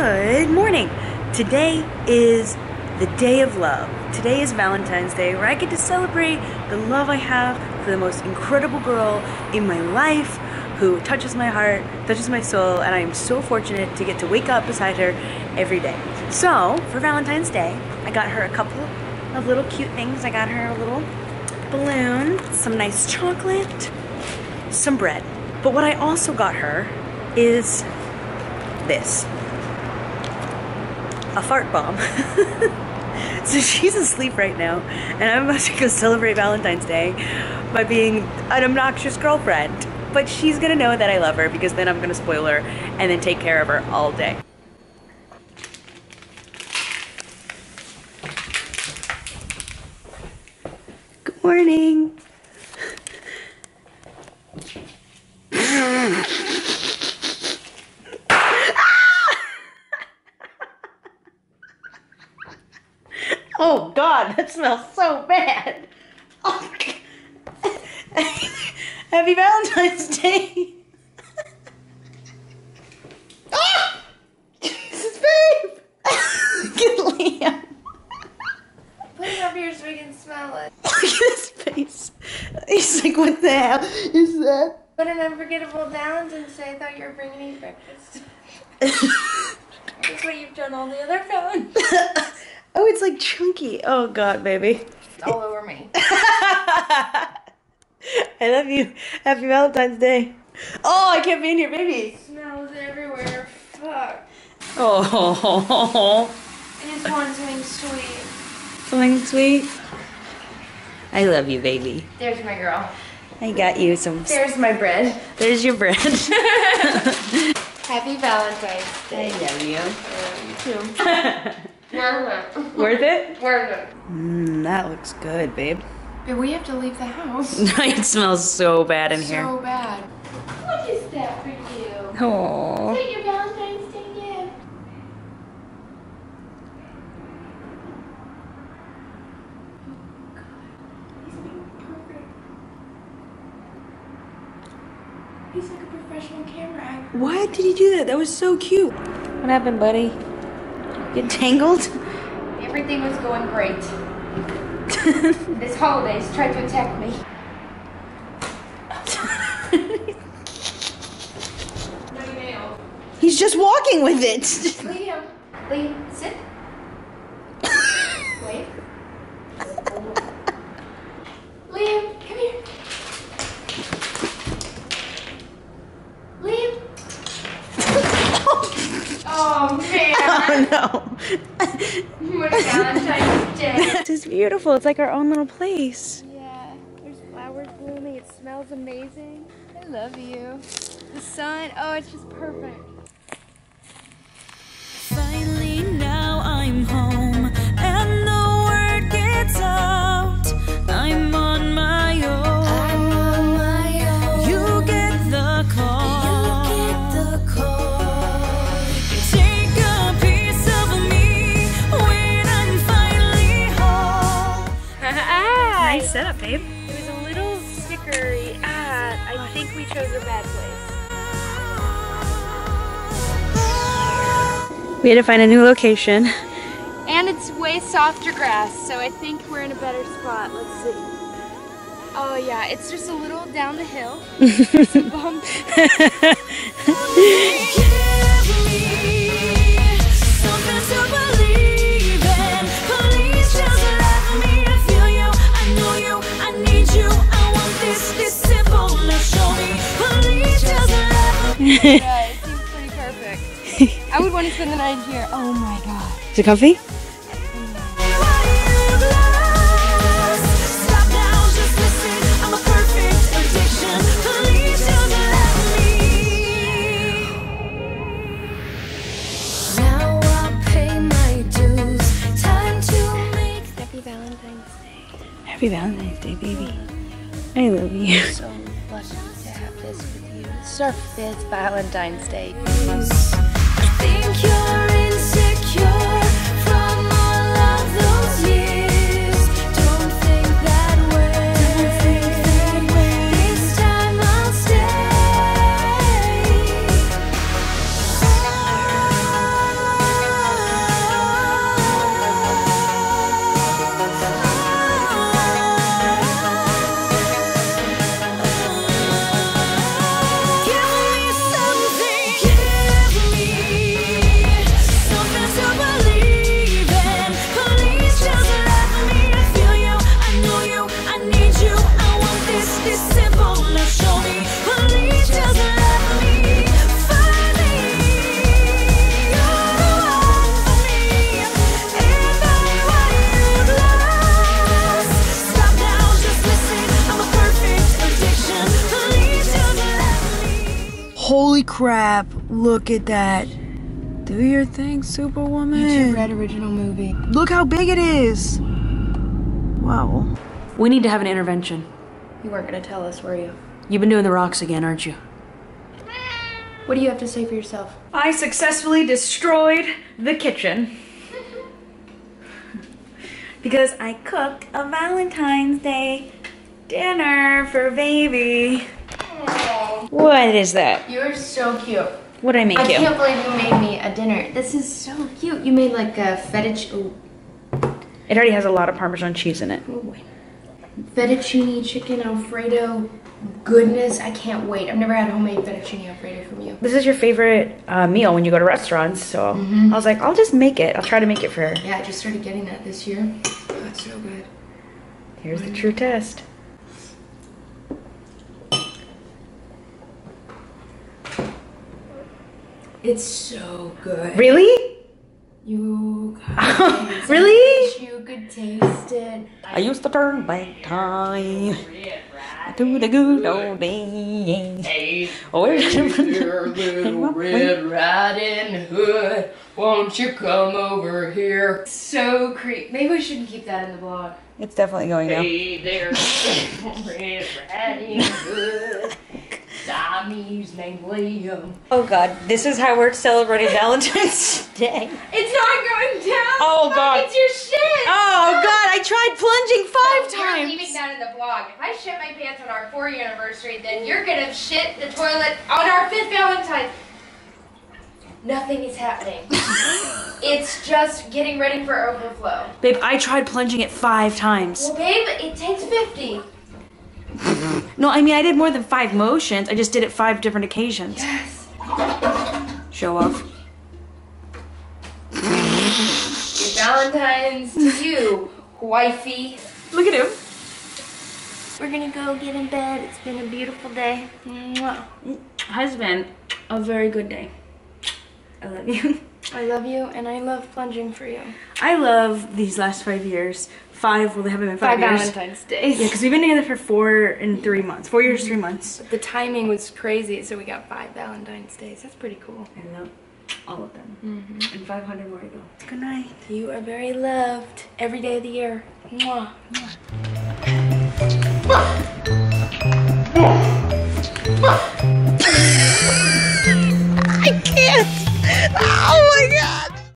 Good morning. Today is the day of love. Today is Valentine's Day, where I get to celebrate the love I have for the most incredible girl in my life who touches my heart, touches my soul, and I am so fortunate to get to wake up beside her every day. So for Valentine's Day, I got her a couple of little cute things. I got her a little balloon, some nice chocolate, some bread. But what I also got her is this. A fart bomb. So she's asleep right now, and I'm about to go celebrate Valentine's Day by being an obnoxious girlfriend. But she's gonna know that I love her, because then I'm gonna spoil her and then take care of her all day. Good morning. Oh God, that smells so bad. Oh God. Happy Valentine's Day. Ah! Jesus, babe. Get Liam. Put it over here so we can smell it. Look at his face. He's like, what the hell is that? What an unforgettable Valentine's Day. I thought you were bringing me breakfast. That's what you've done all the other times. Oh, it's like chunky. Oh God, baby. It's all over me. I love you. Happy Valentine's Day. Oh, I can't be in here, baby. It smells everywhere. Fuck. Oh. I just want something sweet. Something sweet? I love you, baby. There's my girl. I got you some. There's my bread. There's your bread. Happy Valentine's Day. I love you. I love you too. Worth it? Worth it. That looks good, babe. But we have to leave the house. It smells so bad in here. So bad. What is that for you? Aww. Is that your Valentine's Day gift? Oh God. He's being perfect. He's like a professional camera actor. Why did he do that? That was so cute. What happened, buddy? Get tangled? Everything was going great. This holidays tried to attack me. He's just walking with it. Liam, Liam, sit. Wait. Liam, come here. Liam. Oh man. Oh no. What a Valentine's Day. This is beautiful. It's like our own little place. Yeah. There's flowers blooming. It smells amazing. I love you. The sun. Oh, it's just perfect. Finally, now I'm home and the word gets out. I'm on my own. I'm on my own. You get the call. You get the call. Setup, babe. It was a little stickery. I think we chose a bad place. We had to find a new location. And it's way softer grass, so I think we're in a better spot. Let's see. Oh yeah, it's just a little down the hill. It's a bump. Yeah, it seems pretty perfect. I would want to spend the night here. Oh my God. Is it comfy? Happy Valentine's Day. Happy Valentine's Day, baby. I love you. I'm so lucky to have this with you. It's our 5th Valentine's Day. I think you're insecure from all of those years. Don't think that way. This time I'll stay. crap, look at that. Do your thing, Superwoman. YouTube Red original movie. Look how big it is. Wow. We need to have an intervention. You weren't gonna tell us, were you? You've been doing the rocks again, aren't you? What do you have to say for yourself? I successfully destroyed the kitchen. Because I cooked a Valentine's Day dinner for baby. Aww. What is that? You're so cute. What did I make you? I can't believe you made me a dinner. This is so cute. You made like a fettuccine. It already has a lot of Parmesan cheese in it. Oh boy. Fettuccine chicken Alfredo. Goodness, I can't wait. I've never had homemade fettuccine Alfredo from you. This is your favorite meal when you go to restaurants, so I was like, I'll just make it. I'll try to make it for her. Yeah, I just started getting that this year. Oh, it's so good. Here's the true test. It's so good. Really? You could really? You could taste it. I used to turn back time to the good old days. Hey, your little Red Riding Hood, won't you come over here? So creepy. Maybe we shouldn't keep that in the vlog. It's definitely going now. Hey there, Red Riding Hood. His name Liam. Oh God, this is how we're celebrating Valentine's Day. It's not going down. Oh God, it's your shit. Oh God, I tried plunging five times. We're leaving that in the vlog. If I shit my pants on our 4th anniversary, then you're gonna shit the toilet on our 5th Valentine's. Nothing is happening. It's just getting ready for overflow. Babe, I tried plunging it 5 times. Well, babe, it takes 50. No, I mean, I did more than 5 motions. I just did it 5 different occasions. Yes. Show off. Your Valentine's to you, wifey. Look at him. We're gonna go get in bed. It's been a beautiful day. Mwah. Husband, a very good day. I love you. I love you, and I love plunging for you. I love these last 5 years. Well, they haven't been five years. Valentine's Days. Yeah, because we've been together for 4 and 3 months. 4 years, 3 months. But the timing was crazy, so we got 5 Valentine's Days. That's pretty cool. I love all of them. And 500 more to go. Good night. You are very loved every day of the year. Mwah. Mwah.